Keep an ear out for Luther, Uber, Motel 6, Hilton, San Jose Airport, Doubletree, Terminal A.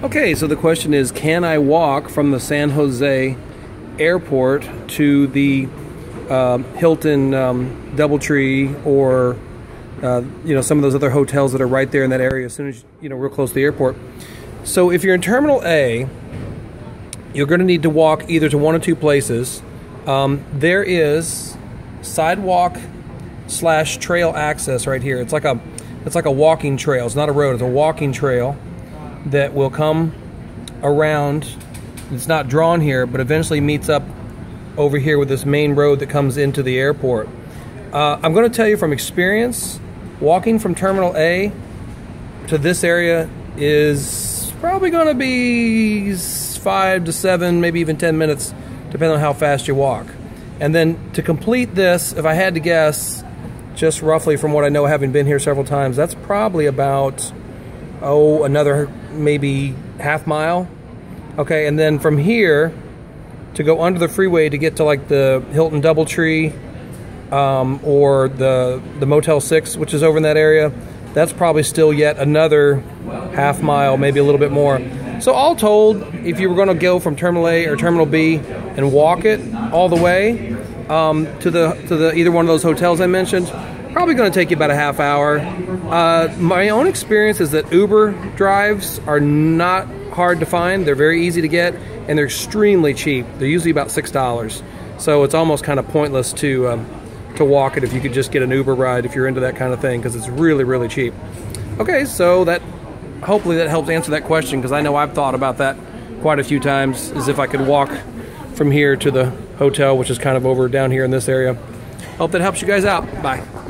Okay, so the question is, can I walk from the San Jose Airport to the Hilton Doubletree or you know, some of those other hotels that are right there in that area as soon as, you know, real close to the airport. So if you're in Terminal A, you're going to need to walk either to one or two places. There is sidewalk / trail access right here. It's like a walking trail. It's not a road. It's a walking trail that will come around. It's not drawn here, but eventually meets up over here with this main road that comes into the airport. I'm going to tell you from experience, walking from Terminal A to this area is probably going to be 5 to 7, maybe even 10 minutes, depending on how fast you walk. And then to complete this, if I had to guess, just roughly from what I know, having been here several times, that's probably about, oh, another maybe half mile. Okay, and then from here to go under the freeway to get to like the Hilton Doubletree, or the Motel 6, which is over in that area, that's probably still yet another half mile, maybe a little bit more. So all told, if you were going to go from Terminal A or Terminal B and walk it all the way to either one of those hotels I mentioned, probably going to take you about a half hour. My own experience is that Uber drives are not hard to find. They're very easy to get, and they're extremely cheap. They're usually about $6, so it's almost kind of pointless to walk it if you could just get an Uber ride if you're into that kind of thing, because it's really, really cheap. Okay, so that hopefully that helps answer that question, because I know I've thought about that quite a few times, is if I could walk from here to the hotel, which is kind of over down here in this area. Hope that helps you guys out. Bye.